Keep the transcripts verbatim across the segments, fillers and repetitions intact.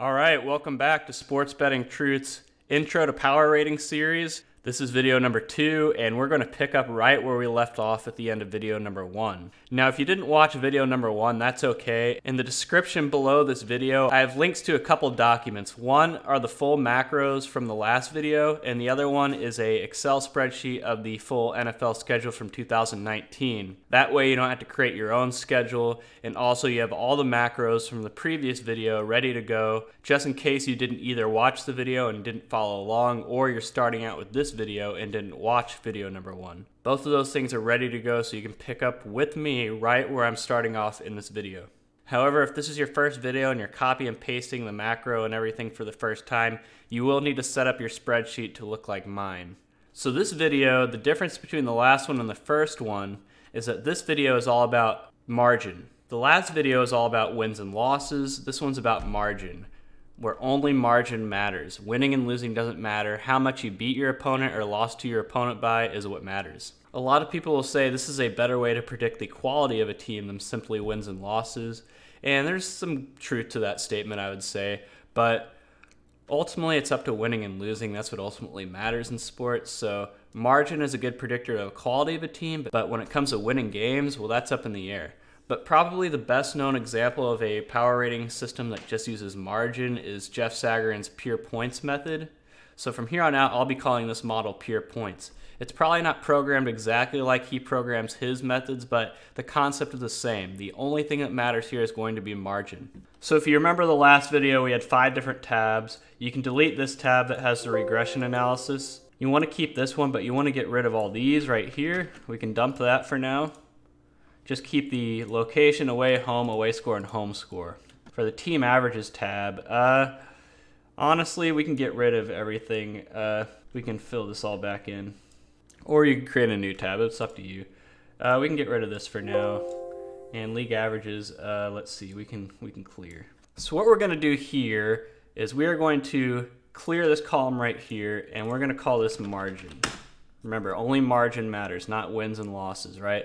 All right, welcome back to Sports Betting Truth's Intro to Power Rating series. This is video number two, and we're going to pick up right where we left off at the end of video number one. Now, if you didn't watch video number one, that's okay. In the description below this video, I have links to a couple documents. One are the full macros from the last video, and the other one is a Excel spreadsheet of the full N F L schedule from two thousand nineteen. That way, you don't have to create your own schedule, and also you have all the macros from the previous video ready to go, just in case you didn't either watch the video and didn't follow along, or you're starting out with this video and didn't watch video number one. Both of those things are ready to go, so you can pick up with me right where I'm starting off in this video. However, if this is your first video and you're copy and pasting the macro and everything for the first time, you will need to set up your spreadsheet to look like mine. So this video, the difference between the last one and the first one is that this video is all about margin. The last video is all about wins and losses. This one's about margin, where only margin matters. Winning and losing doesn't matter. How much you beat your opponent or lost to your opponent by is what matters. A lot of people will say this is a better way to predict the quality of a team than simply wins and losses, and there's some truth to that statement, I would say, but ultimately it's up to winning and losing. That's what ultimately matters in sports. So margin is a good predictor of the quality of a team, but when it comes to winning games, well, that's up in the air. But probably the best known example of a power rating system that just uses margin is Jeff Sagarin's pure points method. So from here on out, I'll be calling this model pure points. It's probably not programmed exactly like he programs his methods, but the concept is the same. The only thing that matters here is going to be margin. So if you remember the last video, we had five different tabs. You can delete this tab that has the regression analysis. You want to keep this one, but you want to get rid of all these right here. We can dump that for now. Just keep the location, away, home, away score, and home score. For the team averages tab, uh, honestly, we can get rid of everything. Uh, we can fill this all back in. Or you can create a new tab, it's up to you. Uh, we can get rid of this for now. And league averages, uh, let's see, we can, we can clear. So what we're gonna do here is we are going to clear this column right here, and we're gonna call this margin. Remember, only margin matters, not wins and losses, right?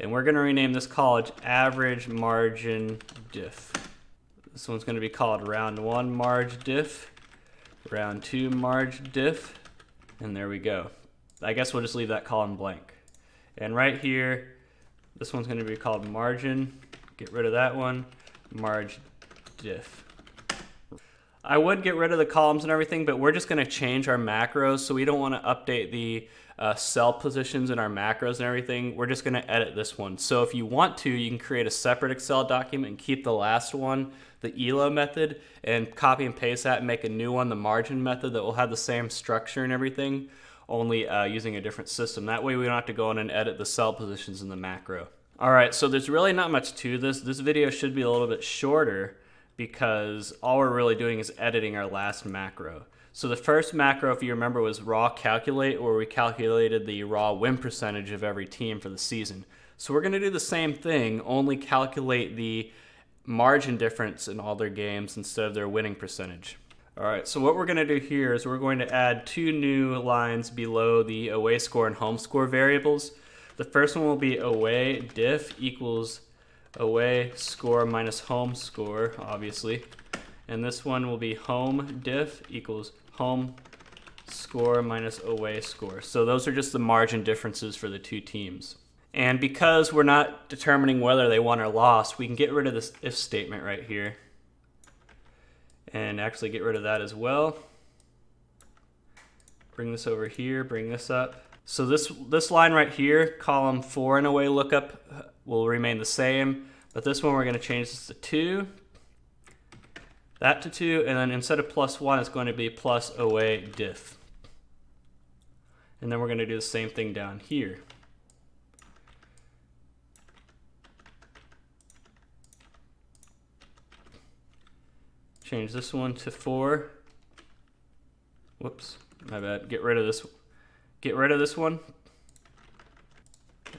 And we're gonna rename this college average margin diff. This one's gonna be called round one marg diff, round two marg diff, and there we go. I guess we'll just leave that column blank. And right here, this one's gonna be called margin. Get rid of that one, marg diff. I would get rid of the columns and everything, but we're just gonna change our macros, so we don't wanna update the Uh, cell positions in our macros and everything. We're just gonna edit this one. So if you want to, you can create a separate Excel document and keep the last one, the E L O method, and copy and paste that and make a new one, the margin method, that will have the same structure and everything, only uh, using a different system. That way we don't have to go in and edit the cell positions in the macro. All right, so there's really not much to this. This video should be a little bit shorter because all we're really doing is editing our last macro. So the first macro, if you remember, was raw calculate, where we calculated the raw win percentage of every team for the season. So we're gonna do the same thing, only calculate the margin difference in all their games instead of their winning percentage. All right, so what we're gonna do here is we're going to add two new lines below the away score and home score variables. The first one will be away diff equals away score minus home score, obviously. And this one will be home diff equals home score minus away score. So those are just the margin differences for the two teams. And because we're not determining whether they won or lost, we can get rid of this if statement right here. And actually get rid of that as well. Bring this over here, bring this up. So this, this line right here, column four in away lookup, will remain the same. But this one we're gonna change this to two. That to two, and then instead of plus one, it's going to be plus away diff. And then we're going to do the same thing down here. Change this one to four. Whoops, my bad. Get rid of this. Get rid of this one.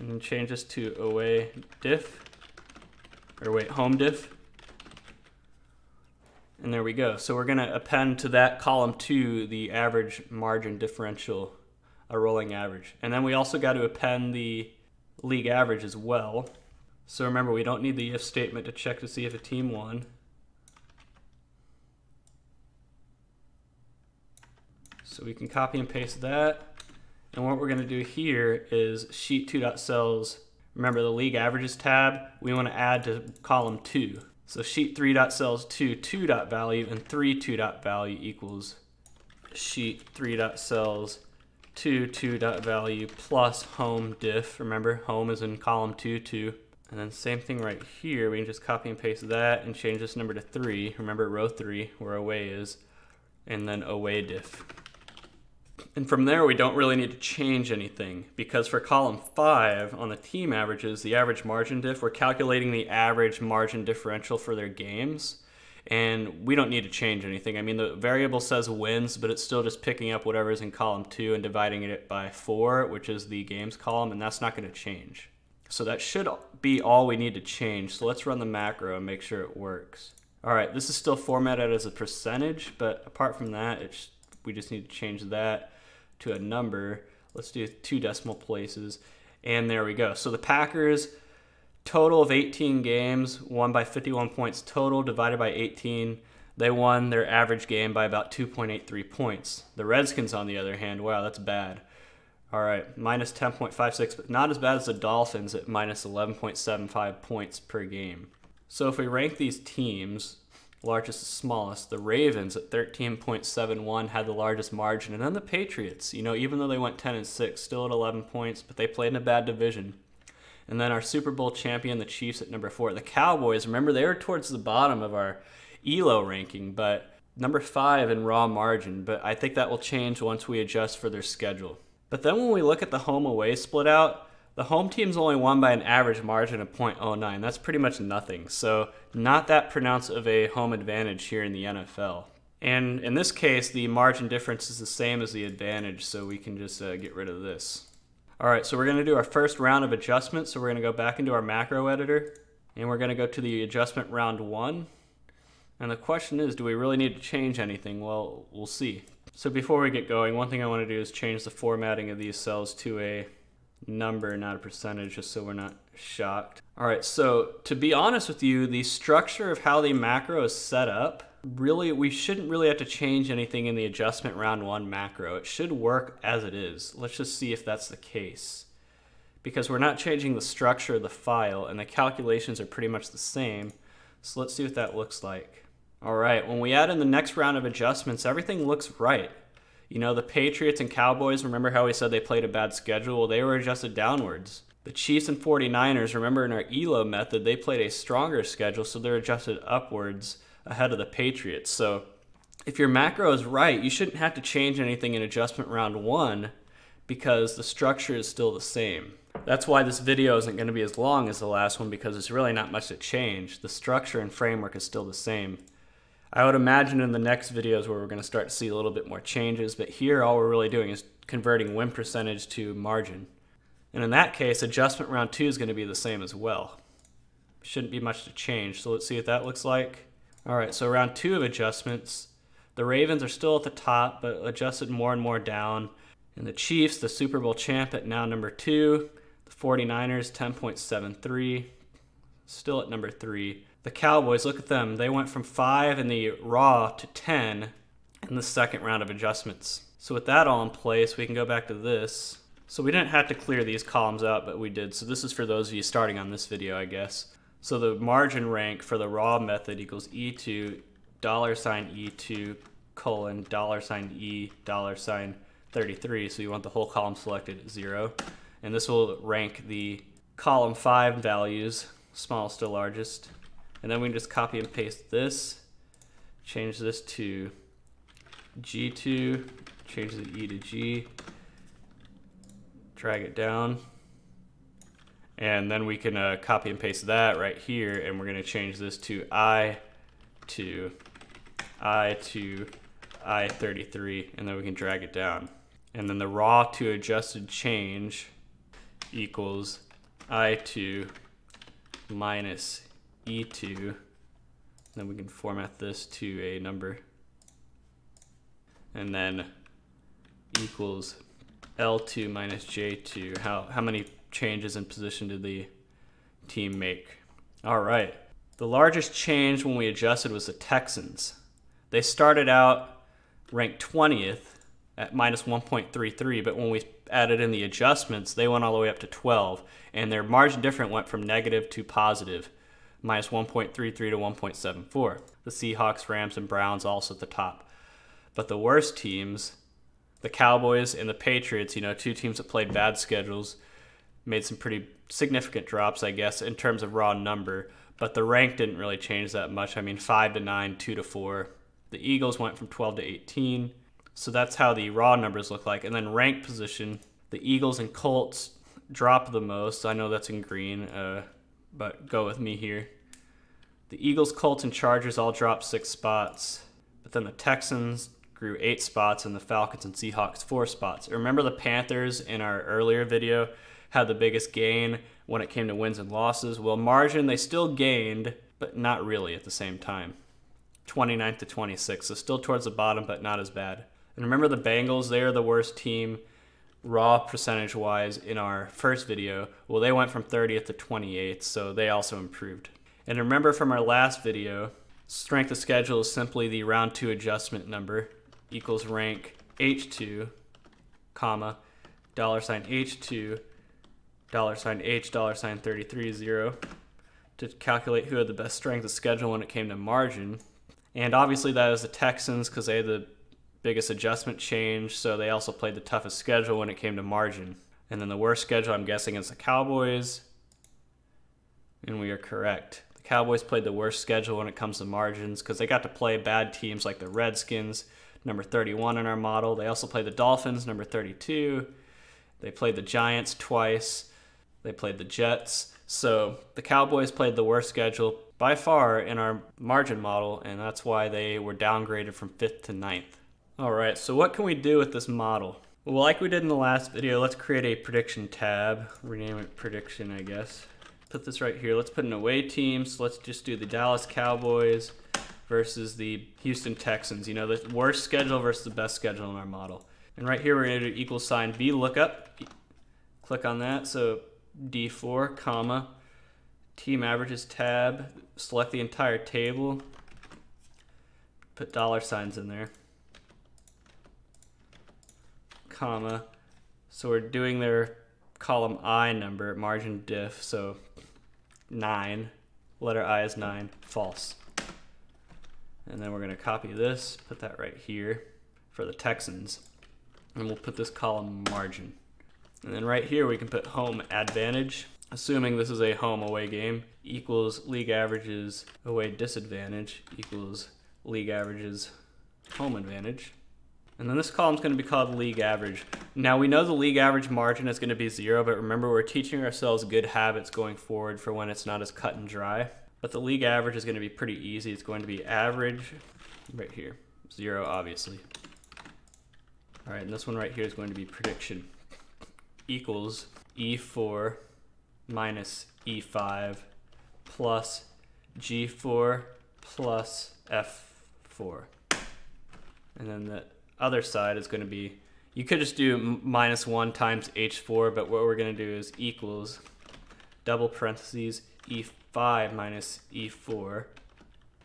And then change this to away diff. Or wait, home diff. And there we go. So we're gonna append to that column two the average margin differential, a rolling average. And then we also got to append the league average as well. So remember, we don't need the if statement to check to see if a team won. So we can copy and paste that. And what we're going to do here is sheet two dot cells. Remember the league averages tab, we want to add to column two. So sheet three dot cells two two dot value and three two dot value equals sheet three dot cells two two dot value plus home diff. Remember, home is in column two, two. And then same thing right here, we can just copy and paste that and change this number to three. Remember row three where away is, and then away diff. And from there, we don't really need to change anything because for column five on the team averages, the average margin diff, we're calculating the average margin differential for their games. And we don't need to change anything. I mean, the variable says wins, but it's still just picking up whatever is in column two and dividing it by four, which is the games column, and that's not going to change. So that should be all we need to change. So let's run the macro and make sure it works. All right, this is still formatted as a percentage, but apart from that, it's we just need to change that to a number. Let's do two decimal places. And there we go. So the Packers, total of eighteen games, won by fifty-one points total, divided by eighteen. They won their average game by about two point eight three points. The Redskins, on the other hand, wow, that's bad. All right, minus ten point five six, but not as bad as the Dolphins at minus eleven point seven five points per game. So if we rank these teams, largest to smallest, the Ravens at thirteen point seven one had the largest margin, and then the Patriots, you know, even though they went ten and six, still at eleven points, but they played in a bad division. And then our Super Bowl champion, the Chiefs, at number four. The Cowboys, remember, they were towards the bottom of our E L O ranking, but number five in raw margin, but I think that will change once we adjust for their schedule. But then when we look at the home away split out, the home team's only won by an average margin of zero point zero nine. That's pretty much nothing. So not that pronounced of a home advantage here in the N F L. And in this case, the margin difference is the same as the advantage, so we can just uh, get rid of this. All right, so we're going to do our first round of adjustments. So we're going to go back into our macro editor, and we're going to go to the adjustment round one. And the question is, do we really need to change anything? Well, we'll see. So before we get going, one thing I want to do is change the formatting of these cells to a number, not a percentage, just so we're not shocked. All right, so to be honest with you, the structure of how the macro is set up, really, we shouldn't really have to change anything in the adjustment round one macro. It should work as it is. Let's just see if that's the case, because we're not changing the structure of the file and the calculations are pretty much the same. So let's see what that looks like. All right, when we add in the next round of adjustments, everything looks right. You know, the Patriots and Cowboys, remember how we said they played a bad schedule? Well, they were adjusted downwards. The Chiefs and forty-niners, remember in our E L O method, they played a stronger schedule, so they're adjusted upwards ahead of the Patriots. So if your macro is right, you shouldn't have to change anything in adjustment round one because the structure is still the same. That's why this video isn't going to be as long as the last one, because it's really not much to change. The structure and framework is still the same. I would imagine in the next videos where we're going to start to see a little bit more changes, but here all we're really doing is converting win percentage to margin. And in that case, adjustment round two is going to be the same as well. Shouldn't be much to change, so let's see what that looks like. All right, so round two of adjustments, the Ravens are still at the top, but adjusted more and more down. And the Chiefs, the Super Bowl champ, at now number two. The forty-niners, ten point seven three, still at number three. The Cowboys, look at them. They went from five in the raw to ten in the second round of adjustments. So with that all in place, we can go back to this. So we didn't have to clear these columns out, but we did. So this is for those of you starting on this video, I guess. So the margin rank for the raw method equals E two, dollar sign E two, colon, dollar sign E, dollar sign thirty-three. So you want the whole column selected at zero. And this will rank the column five values, smallest to largest. And then we can just copy and paste this, change this to G two, change the E to G, drag it down. And then we can uh, copy and paste that right here. And we're going to change this to I two, I two, I thirty-three, and then we can drag it down. And then the raw to adjusted change equals I two minus E two, then we can format this to a number, and then equals L two minus J two. How, how many changes in position did the team make? All right, the largest change when we adjusted was the Texans. They started out ranked twentieth at minus one point three three, but when we added in the adjustments, they went all the way up to twelve, and their margin difference went from negative to positive, minus one point three three to one point seven four. The Seahawks, Rams, and Browns also at the top. But the worst teams, the Cowboys and the Patriots, you know, two teams that played bad schedules, made some pretty significant drops, I guess, in terms of raw number. But the rank didn't really change that much. I mean, five to nine, two to four. The Eagles went from twelve to eighteen. So that's how the raw numbers look like. And then rank position, the Eagles and Colts drop the most. I know that's in green, uh, but go with me here. The Eagles, Colts, and Chargers all dropped six spots. But then the Texans grew eight spots, and the Falcons and Seahawks four spots. Remember the Panthers in our earlier video had the biggest gain when it came to wins and losses? Well, margin, they still gained, but not really at the same time. twenty-ninth to twenty-sixth, so still towards the bottom, but not as bad. And remember the Bengals, they are the worst team raw percentage-wise in our first video. Well, they went from thirtieth to twenty-eighth, so they also improved. And remember from our last video, strength of schedule is simply the round two adjustment number equals rank H two, comma, dollar sign H two, dollar sign H, dollar sign thirty-three zero to calculate who had the best strength of schedule when it came to margin. And obviously that is the Texans because they had the biggest adjustment change, so they also played the toughest schedule when it came to margin. And then the worst schedule, I'm guessing, is the Cowboys. And we are correct. The Cowboys played the worst schedule when it comes to margins because they got to play bad teams like the Redskins, number thirty-one in our model. They also played the Dolphins, number thirty-two. They played the Giants twice. They played the Jets. So the Cowboys played the worst schedule by far in our margin model, and that's why they were downgraded from fifth to ninth. All right, so what can we do with this model? Well, like we did in the last video, let's create a prediction tab. Rename it prediction, I guess. Put this right here. Let's put an away team. So let's just do the Dallas Cowboys versus the Houston Texans. You know, the worst schedule versus the best schedule in our model. And right here, we're going to do equal sign B lookup. Click on that. So D four, comma, team averages tab. Select the entire table. Put dollar signs in there. Comma. So we're doing their column I number, margin diff. So nine. Letter I is nine. False. And then we're going to copy this. Put that right here for the Texans. And we'll put this column margin. And then right here we can put home advantage, assuming this is a home away game, equals league averages away disadvantage equals league averages home advantage. And then this column is going to be called league average. Now we know the league average margin is going to be zero, but remember we're teaching ourselves good habits going forward for when it's not as cut and dry. But the league average is going to be pretty easy. It's going to be average right here, zero obviously. All right, and this one right here is going to be prediction equals E four minus E five plus G four plus F four. And then the other side is going to be, you could just do minus one times H four, but what we're going to do is equals double parentheses E five minus E four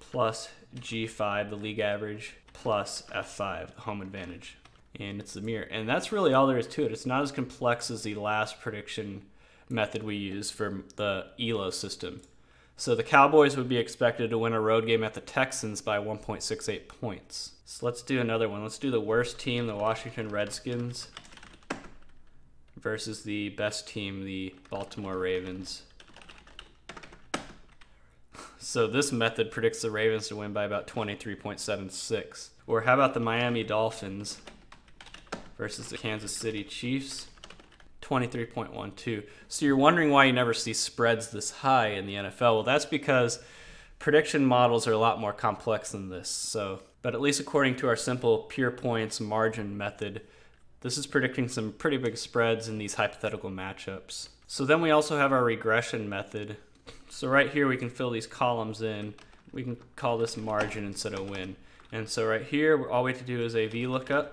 plus G five, the league average, plus F five, home advantage. And it's the mirror. And that's really all there is to it. It's not as complex as the last prediction method we used for the E L O system. So the Cowboys would be expected to win a road game at the Texans by one point six eight points. So let's do another one. Let's do the worst team, the Washington Redskins, versus the best team, the Baltimore Ravens. So this method predicts the Ravens to win by about twenty-three point seven six. Or how about the Miami Dolphins versus the Kansas City Chiefs, twenty-three point one two. So you're wondering why you never see spreads this high in the N F L. Well, that's because prediction models are a lot more complex than this. So, but at least according to our simple pure points margin method, this is predicting some pretty big spreads in these hypothetical matchups. So then we also have our regression method. So right here we can fill these columns in. We can call this margin instead of win. And so right here, all we have to do is a VLOOKUP,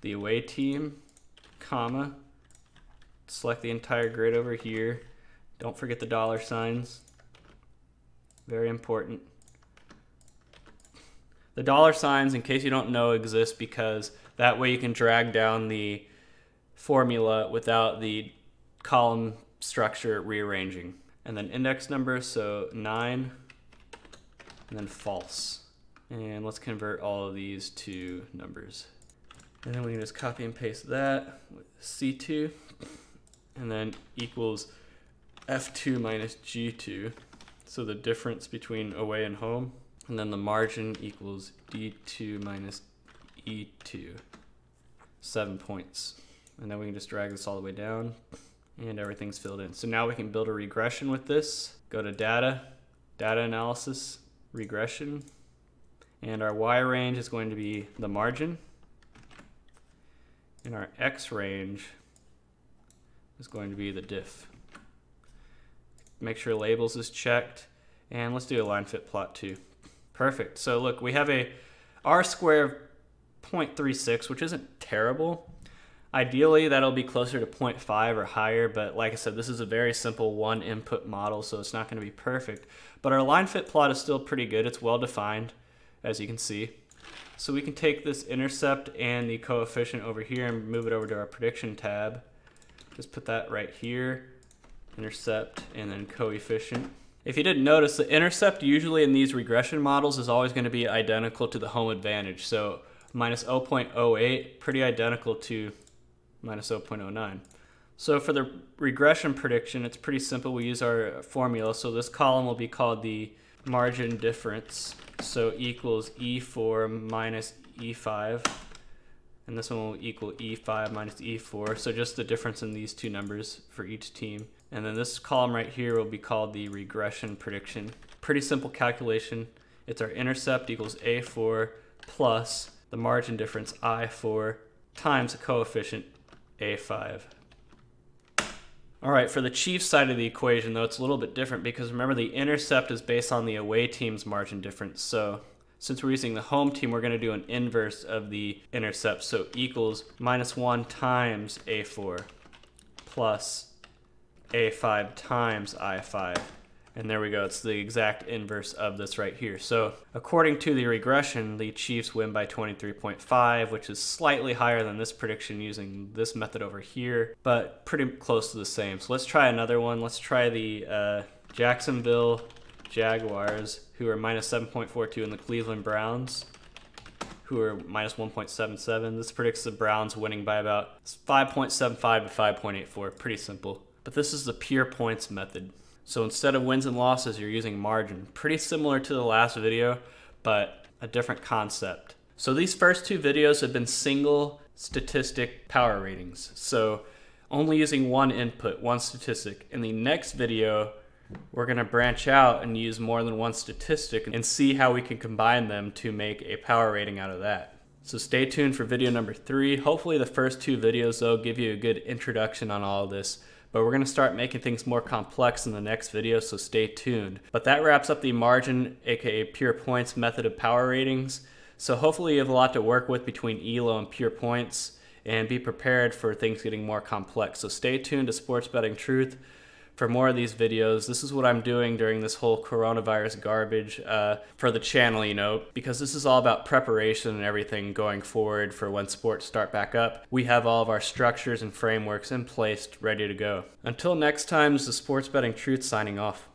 the away team, comma, select the entire grid over here. Don't forget the dollar signs, very important. The dollar signs, in case you don't know, exist because That way you can drag down the formula without the column structure rearranging. And then index number, so nine, and then false. And let's convert all of these to numbers. And then we can just copy and paste that with C two, and then equals F two minus G two. So the difference between away and home, and then the margin equals D two minus E two, seven points. And then we can just drag this all the way down and everything's filled in. So now we can build a regression with this. Go to data, data analysis, regression. And our Y range is going to be the margin. And our X range is going to be the diff. Make sure labels is checked. And let's do a line fit plot too. Perfect. So look, we have a R square of zero point three six, which isn't terrible. Ideally, that'll be closer to zero point five or higher, but like I said, this is a very simple one input model, so it's not going to be perfect. But our line fit plot is still pretty good. It's well defined, as you can see. So we can take this intercept and the coefficient over here and move it over to our prediction tab. Just put that right here, intercept, and then coefficient. If you didn't notice, the intercept usually in these regression models is always going to be identical to the home advantage. So minus zero point zero eight, pretty identical to minus zero point zero nine. So for the regression prediction, it's pretty simple. We use our formula. So this column will be called the margin difference. So equals E four minus E five. And this one will equal E five minus E four. So just the difference in these two numbers for each team. And then this column right here will be called the regression prediction. Pretty simple calculation. It's our intercept equals A four plus the margin difference I four times the coefficient A five. All right, for the Chiefs side of the equation, though, it's a little bit different because remember the intercept is based on the away team's margin difference. So since we're using the home team, we're going to do an inverse of the intercept. So equals minus one times A four plus A five times I five. And there we go. It's the exact inverse of this right here. So according to the regression, the Chiefs win by twenty-three point five, which is slightly higher than this prediction using this method over here, but pretty close to the same. So let's try another one. Let's try the uh, Jacksonville Jaguars, who are minus seven point four two, and the Cleveland Browns, who are minus one point seven seven. This predicts the Browns winning by about five point seven five to five point eight four. Pretty simple. But this is the pure points method. So instead of wins and losses, you're using margin. Pretty similar to the last video, but a different concept. So these first two videos have been single statistic power ratings. So only using one input, one statistic. In the next video, we're gonna branch out and use more than one statistic and see how we can combine them to make a power rating out of that. So stay tuned for video number three. Hopefully the first two videos though give you a good introduction on all of this. But we're going to start making things more complex in the next video, so stay tuned. But that wraps up the margin, aka pure points method of power ratings. So hopefully you have a lot to work with between E L O and pure points, and be prepared for things getting more complex. So stay tuned to Sports Betting Truth for more of these videos. This is what I'm doing during this whole coronavirus garbage uh, for the channel, you know, because this is all about preparation and everything going forward for when sports start back up. We have all of our structures and frameworks in place ready to go. Until next time, this is Sports Betting Truth signing off.